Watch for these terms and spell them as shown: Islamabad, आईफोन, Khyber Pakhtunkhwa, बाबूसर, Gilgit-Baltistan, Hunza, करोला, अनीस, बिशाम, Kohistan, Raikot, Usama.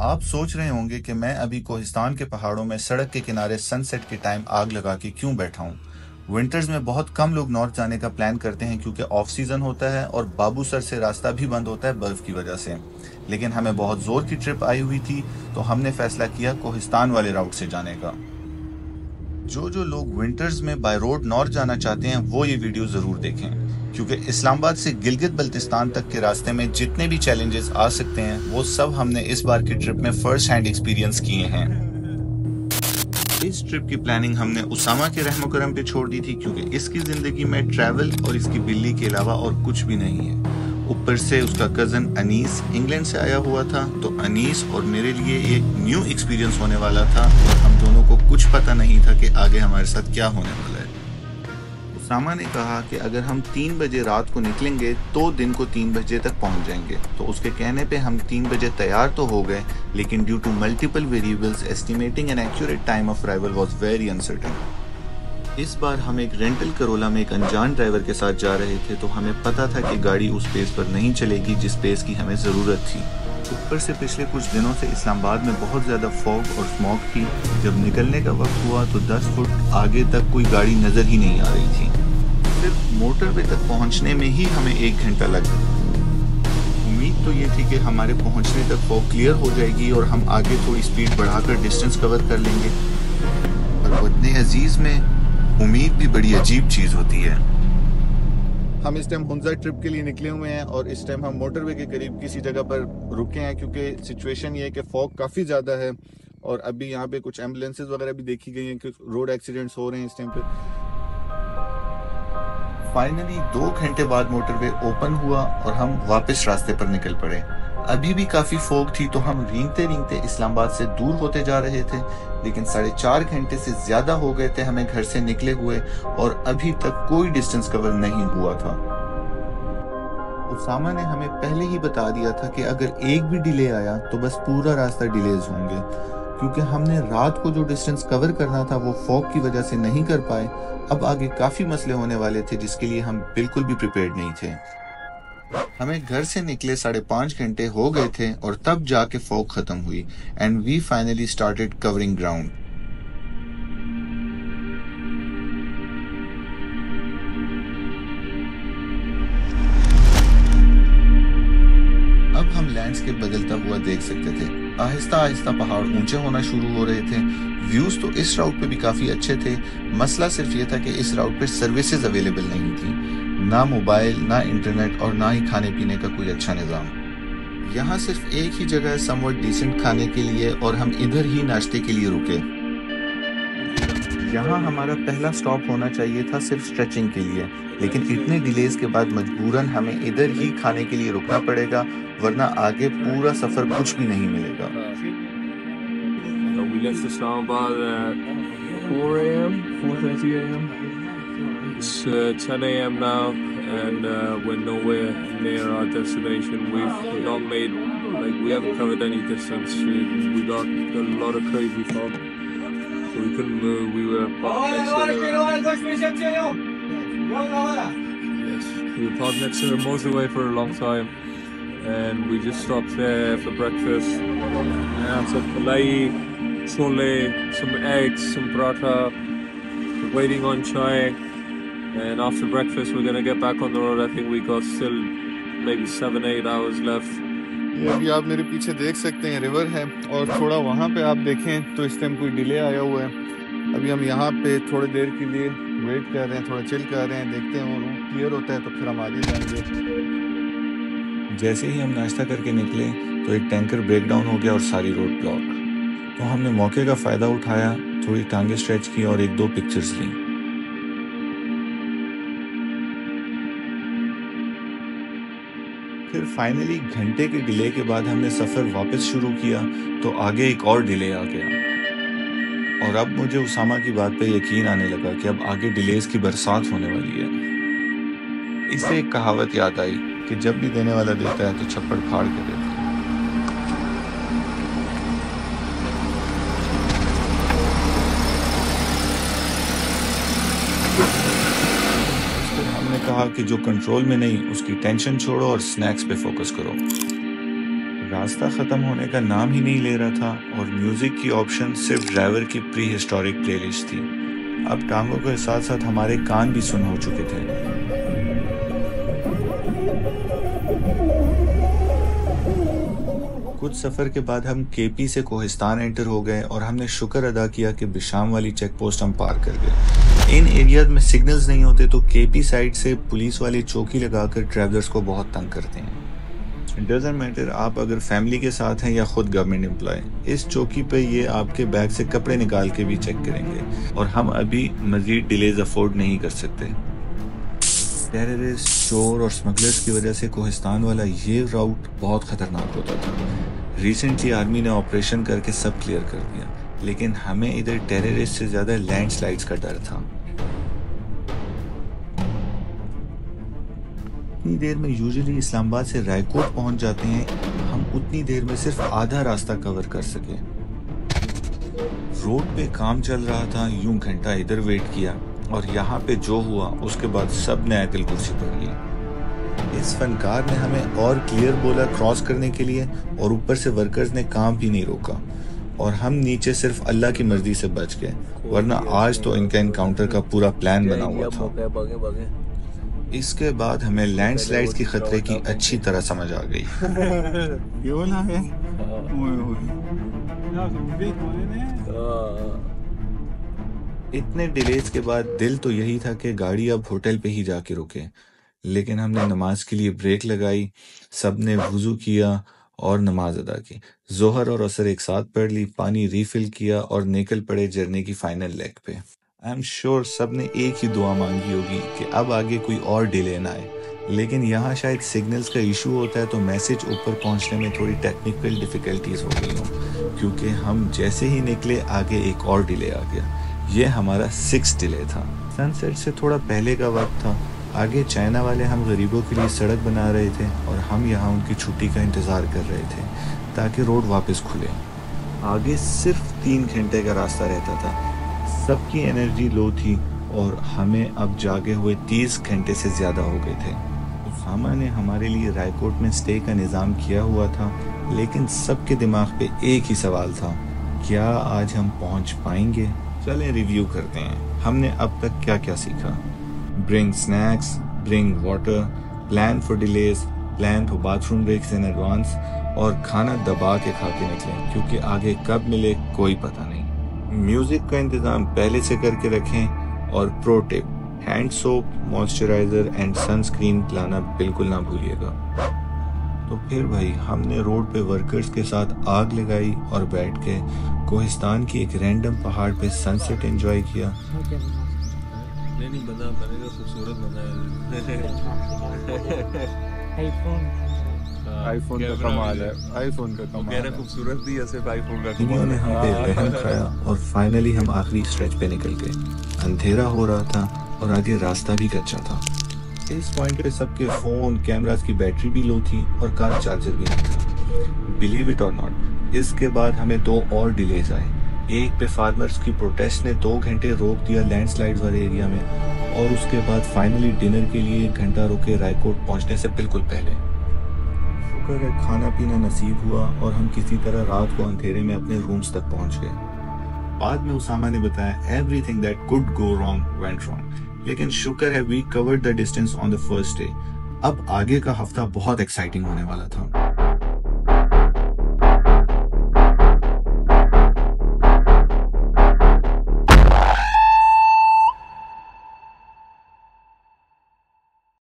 आप सोच रहे होंगे कि मैं अभी कोहिस्तान के पहाड़ों में सड़क के किनारे सनसेट के टाइम आग लगा के क्यों बैठा हूँ। विंटर्स में बहुत कम लोग नॉर्थ जाने का प्लान करते हैं क्योंकि ऑफ सीजन होता है और बाबूसर से रास्ता भी बंद होता है बर्फ़ की वजह से, लेकिन हमें बहुत ज़ोर की ट्रिप आई हुई थी तो हमने फैसला किया कोहिस्तान वाले राउट से जाने का। जो लोग विंटर्स में बाय रोड नॉर्थ जाना चाहते हैं वो ये वीडियो ज़रूर देखें, क्योंकि इस्लामाबाद से गिलगित बल्तिस्तान तक के रास्ते में जितने भी चैलेंजेस आ सकते हैं वो सब हमने इस बार की ट्रिप में फर्स्ट हैंड एक्सपीरियंस किए हैं। इस ट्रिप की प्लानिंग हमने उसामा के रहमोकरम पे छोड़ दी थी क्योंकि इसकी ज़िंदगी में ट्रैवल और इसकी बिल्ली के अलावा और कुछ भी नहीं है। ऊपर से उसका कज़न अनीस इंग्लैंड से आया हुआ था, तो अनीस और मेरे लिए एक न्यू एक्सपीरियंस होने वाला था और हम दोनों को कुछ पता नहीं था कि आगे हमारे साथ क्या होने वाला है। उसामा ने कहा कि अगर हम 3 बजे रात को निकलेंगे तो दिन को 3 बजे तक पहुँच जाएंगे, तो उसके कहने पर हम 3 बजे तैयार तो हो गए, लेकिन due to multiple variables estimating an accurate time of arrival was very uncertain. इस बार हम एक रेंटल करोला में एक अनजान ड्राइवर के साथ जा रहे थे, तो हमें पता था कि गाड़ी उस पेस पर नहीं चलेगी जिस पेस की हमें ज़रूरत थी। ऊपर से पिछले कुछ दिनों से इस्लामाबाद में बहुत ज़्यादा फॉग और स्मॉग थी। जब निकलने का वक्त हुआ तो 10 फुट आगे तक कोई गाड़ी नज़र ही नहीं आ रही थी। सिर्फ मोटरवे तक पहुँचने में ही हमें 1 घंटा लगा। उम्मीद तो ये थी कि हमारे पहुंचने तक फॉग क्लियर हो जाएगी और हम आगे थोड़ी स्पीड बढ़ाकर डिस्टेंस कवर कर लेंगे, पर वतन अजीज़ में उम्मीद भी बड़ी अजीब चीज़ होती है। हम इस टाइम हुंजा ट्रिप के लिए निकले हुए हैं और इस टाइम हम मोटरवे के करीब किसी जगह पर रुके हैं क्योंकि सिचुएशन ये है कि फॉग काफ़ी ज़्यादा है और अभी यहाँ पे कुछ एम्बुलेंसेज वगैरह भी देखी गई हैं कि रोड एक्सीडेंट्स हो रहे हैं इस टाइम पर। फाइनली 2 घंटे बाद मोटरवे ओपन हुआ और हम वापस रास्ते पर निकल पड़े। अभी भी काफ़ी फॉग थी तो हम रेंगते रेंगते इस्लामाबाद से दूर होते जा रहे थे, लेकिन 4.5 घंटे से ज़्यादा हो गए थे हमें घर से निकले हुए और अभी तक कोई डिस्टेंस कवर नहीं हुआ था। उसामा ने हमें पहले ही बता दिया था कि अगर एक भी डिले आया तो बस पूरा रास्ता डिलेज होंगे, क्योंकि हमने रात को जो डिस्टेंस कवर करना था वो फॉग की वजह से नहीं कर पाए। अब आगे काफ़ी मसले होने वाले थे जिसके लिए हम बिल्कुल भी प्रिपेयर्ड नहीं थे। हमें घर से निकले 5.5 घंटे हो गए थे और तब जाके फॉग खत्म हुई and we finally started covering ground. अब हम लैंडस्केप बदलता हुआ देख सकते थे। आहिस्ता आहिस्ता पहाड़ ऊंचे होना शुरू हो रहे थे। व्यूज़ तो इस राउट पे भी काफ़ी अच्छे थे, मसला सिर्फ ये था कि इस राउट पे सर्विसेज अवेलेबल नहीं थी, ना मोबाइल ना इंटरनेट और ना ही खाने पीने का कोई अच्छा निज़ाम। यहाँ सिर्फ एक ही जगह है समवट डिसेंट खाने के लिए और हम इधर ही नाश्ते के लिए रुके। यहाँ हमारा पहला स्टॉप होना चाहिए था सिर्फ स्ट्रेचिंग के लिए, लेकिन इतने डिलेज के बाद मजबूरन हमें इधर ही खाने के लिए रुकना पड़ेगा, वरना आगे पूरा सफर कुछ भी नहीं मिलेगा। So we couldn't move, we were parked next to the motorway for a long time and we just stopped there for breakfast. Yeah, some palai, chole, some eggs, some paratha, we're waiting on chai and after breakfast we're going to get back on the road. I think we got still maybe 7-8 hours left. ये अभी आप मेरे पीछे देख सकते हैं river है और थोड़ा वहाँ पे आप देखें तो इस टाइम कोई डिले आया हुआ है। अभी हम यहाँ पे थोड़ी देर के लिए वेट कर रहे हैं, थोड़ा चिल कर रहे हैं, देखते हैं और क्लियर होता है तो फिर हम आगे जाएंगे। जैसे ही हम नाश्ता करके निकले तो एक टैंकर ब्रेकडाउन हो गया और सारी रोड ब्लॉक, तो हमने मौके का फ़ायदा उठाया, थोड़ी टांगें स्ट्रेच की और 1-2 पिक्चर्स ली। फिर फाइनली घंटे के डिले के बाद हमने सफ़र वापस शुरू किया तो आगे एक और डिले आ गया और अब मुझे उसामा की बात पे यकीन आने लगा कि अब आगे डिलेज की बरसात होने वाली है। इससे एक कहावत याद आई कि जब भी देने वाला देता है तो छप्पड़ फाड़ के देता है। कहा कि जो कंट्रोल में नहीं उसकी टेंशन छोड़ो और स्नैक्स पे फोकस करो। रास्ता ख़त्म होने का नाम ही नहीं ले रहा था और म्यूज़िक की ऑप्शन सिर्फ ड्राइवर की प्री हिस्टोरिक प्लेलिस्ट थी। अब टांगों के साथ साथ हमारे कान भी सुन हो चुके थे। कुछ सफ़र के बाद हम केपी से कोहिस्तान एंटर हो गए और हमने शुक्र अदा किया कि बिशाम वाली चेक पोस्ट हम पार कर गए। इन एरियाज में सिग्नल्स नहीं होते तो केपी साइड से पुलिस वाले चौकी लगाकर ट्रैवलर्स को बहुत तंग करते हैं। डजंट मैटर आप अगर फैमिली के साथ हैं या खुद गवर्नमेंट एम्प्लॉय, इस चौकी पे ये आपके बैग से कपड़े निकाल के भी चेक करेंगे और हम अभी मज़ीद डिलेज अफोर्ड नहीं कर सकते। टेररिस्ट, चोर और स्मगलर्स की वजह से कोहिस्तान वाला ये राउट बहुत ख़तरनाक होता था। रिसेंटली आर्मी ने ऑपरेशन करके सब क्लियर कर दिया, लेकिन हमें इधर टेररिस्ट से ज़्यादा लैंडस्लाइड्स का डर था। इतनी देर में यूजुअली इस्लामाबाद से रायकोट पहुंच जाते हैं, हम उतनी देर में सिर्फ आधा रास्ता कवर कर सके। रोड पे काम चल रहा था, यूं घंटा इधर वेट किया और यहाँ पे जो हुआ उसके बाद सब ने आकल कुर्सी पकड़ ली। इस फनकार ने हमें और क्लियर बोला क्रॉस करने के लिए और ऊपर से वर्कर्स ने काम भी नहीं रोका और हम नीचे सिर्फ अल्लाह की मर्जी से बच गए, वरना आज तो इनका एनकाउंटर का पूरा प्लान बना हुआ था। इसके बाद हमें लैंडस्लाइड्स के खतरे की अच्छी तरह समझ आ गई। इतने डिलेज के बाद दिल तो यही था कि गाड़ी अब होटल पे ही जाके रुके, लेकिन हमने नमाज के लिए ब्रेक लगाई, सब ने वुज़ू किया और नमाज अदा की। जोहर और असर एक साथ पढ़ ली, पानी रीफिल किया और निकल पड़े जर्नी की फाइनल लेग पे। आई एम श्योर सब ने एक ही दुआ मांगी होगी कि अब आगे कोई और डिले ना आए, लेकिन यहाँ शायद सिग्नल्स का इशू होता है तो मैसेज ऊपर पहुँचने में थोड़ी टेक्निकल डिफ़िकल्टीज हो गई हों, क्योंकि हम जैसे ही निकले आगे एक और डिले आ गया। ये हमारा 6th डिले था। सनसेट से थोड़ा पहले का वक्त था। आगे चाइना वाले हम गरीबों के लिए सड़क बना रहे थे और हम यहाँ उनकी छुट्टी का इंतज़ार कर रहे थे ताकि रोड वापस खुले। आगे सिर्फ 3 घंटे का रास्ता रहता था। सबकी एनर्जी लो थी और हमें अब जागे हुए 30 घंटे से ज़्यादा हो गए थे। उसामा ने हमारे लिए रायकोट में स्टे का निज़ाम किया हुआ था, लेकिन सबके दिमाग पे एक ही सवाल था, क्या आज हम पहुँच पाएंगे? चलें रिव्यू करते हैं, हमने अब तक क्या क्या सीखा। Bring snacks, bring water, plan for delays, plan for bathroom breaks in advance और खाना दबा के खा के निकलें क्योंकि आगे कब मिले कोई पता नहीं। म्यूज़िक का इंतज़ाम पहले से करके रखें और pro tip, hand soap, moisturiser and sunscreen लाना बिल्कुल ना भूलिएगा। तो फिर भाई हमने रोड पे वर्कर्स के साथ आग लगाई और बैठ के कोहिस्तान की एक रैंडम पहाड़ पे सनसेट एंजॉय किया। नहीं बना बनेगा खूबसूरत बनाया। आईफोन का कमाल है, आईफोन का कमाल है, खूबसूरत भी है सिर्फ आईफोन का। इन्होंने हम पे बहम खाया और फाइनली हम आखिरी स्ट्रेच पे निकल गए। अंधेरा हो रहा था और आगे रास्ता भी कच्चा था। इस पॉइंट पे सबके फ़ोन कैमरास की बैटरी भी लो थी और कार चार्जर भी नहीं था, बिलीव इट और नॉट। इसके बाद हमें 2 और डिलेज आए। एक पे फार्मर्स की प्रोटेस्ट ने 2 घंटे रोक दिया लैंडस्लाइड्स वाले एरिया में और उसके बाद फाइनली डिनर के लिए 1 घंटा रुके रायकोट पहुंचने से बिल्कुल पहले। शुक्र है खाना पीना नसीब हुआ और हम किसी तरह रात को अंधेरे में अपने रूम्स तक पहुंच गए। बाद में उसामा ने बताया everything that could go wrong went wrong, लेकिन शुक्र है we covered the distance on the first day. अब आगे का हफ्ता बहुत एक्साइटिंग होने वाला था।